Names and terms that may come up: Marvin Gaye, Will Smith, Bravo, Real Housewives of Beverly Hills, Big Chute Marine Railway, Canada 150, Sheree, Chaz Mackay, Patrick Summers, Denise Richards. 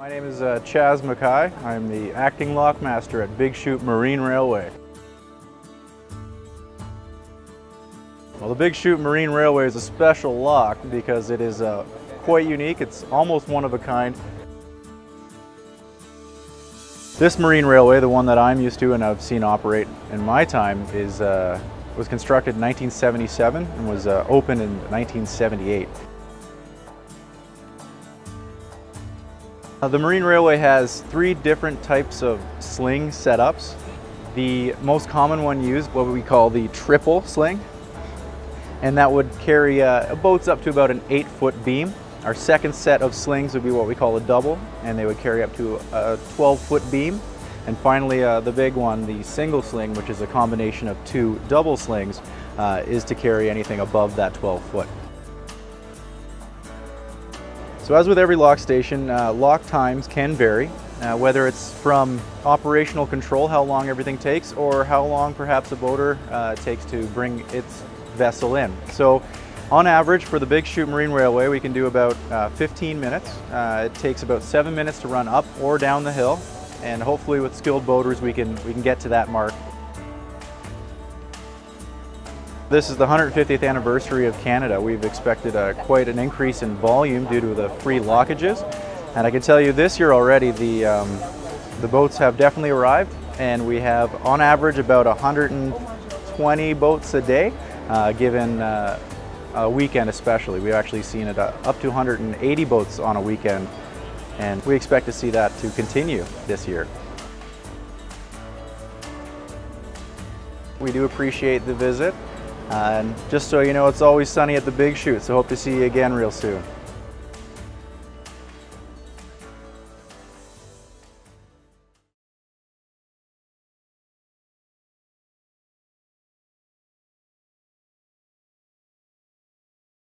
My name is Chaz Mackay. I'm the acting lockmaster at Big Chute Marine Railway. Well, the Big Chute Marine Railway is a special lock because it is quite unique. It's almost one of a kind. This marine railway, the one that I'm used to and I've seen operate in my time, was constructed in 1977 and was opened in 1978. The Marine Railway has three different types of sling setups. The most common one used, what we call the triple sling, and that would carry boats up to about an 8-foot beam. Our second set of slings would be what we call a double, and they would carry up to a 12-foot beam. And finally, the big one, the single sling, which is a combination of two double slings, is to carry anything above that 12-foot. So as with every lock station, lock times can vary, whether it's from operational control, how long everything takes, or how long perhaps a boater takes to bring its vessel in. So on average for the Big Chute Marine Railway, we can do about 15 minutes. It takes about 7 minutes to run up or down the hill, and hopefully with skilled boaters we can get to that mark. This is the 150th anniversary of Canada. We've expected quite an increase in volume due to the free lockages. And I can tell you this year already, the boats have definitely arrived, and we have on average about 120 boats a day, given a weekend especially. We've actually seen it up to 180 boats on a weekend, and we expect to see that to continue this year. We do appreciate the visit. And just so you know, it's always sunny at the Big Chute, so hope to see you again real soon.